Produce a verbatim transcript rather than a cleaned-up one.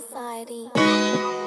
society.